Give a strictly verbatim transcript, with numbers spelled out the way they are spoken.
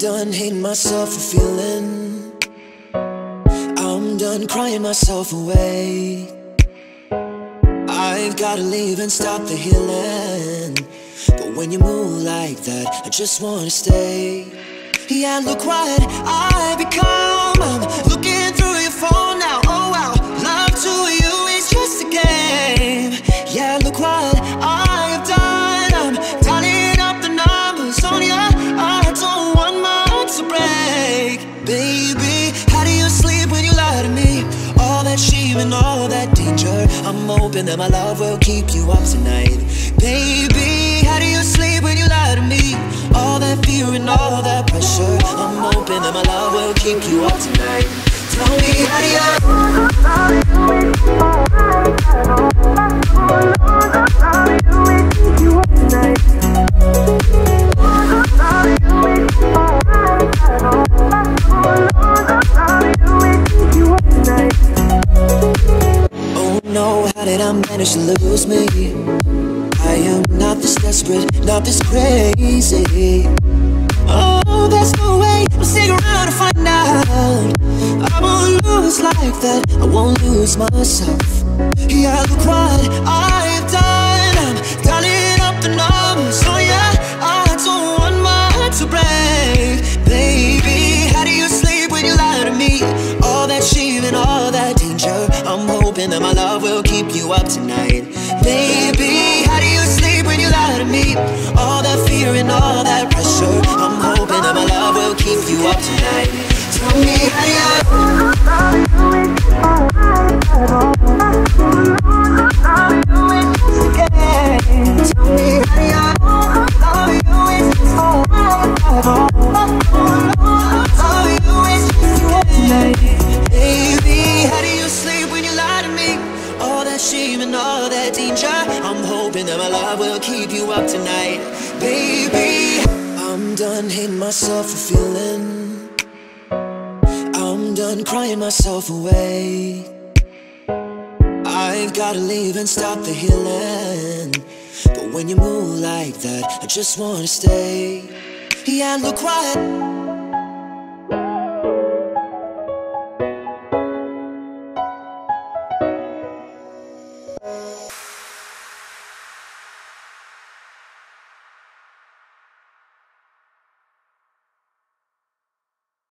I'm done hating myself for feeling. I'm done crying myself away. I've gotta leave and stop the healing. But when you move like that, I just wanna stay. Yeah, look what I become. I'm looking through your phone now. Oh wow, love to you is just a game. Yeah, look what I have done. I'm dialing up the numbers on ya. I don't want my heart to break. Baby, how do you sleep when you lie to me? All that shame and all that danger. I'm hoping that my love will keep you up tonight. Baby, how do you sleep when you lie to me? All that fear and all that pressure. I'm hoping that my love will keep you up tonight. Tell me how do you? Oh no, how did I manage to lose me? I am not this desperate, not this crazy. Oh, there's no way I'll stick around to find out. I won't lose like that, I won't lose myself. Yeah, look what I've done. I'm dialing up the numbers, oh yeah. I don't want my heart to break. Baby, how do you sleep when you lie to me? All that shame and all that danger. I'm hoping that my love will keep you up tonight. Baby, how do you sleep when you lie to me? All that fear and all that pressure. I'm hoping that my love will keep you up tonight. Tell me how do you? Tell me how do you? Love you is just alright. Love you is just you tonight. Baby, how do you sleep when you lie to me? All that shame and all that danger. I'm hoping that my love will keep you up tonight. Baby, I'm done hating myself for feeling. I'm done crying myself away. I've gotta leave and stop the healing. But when you move like that, I just wanna stay. Yeah, look what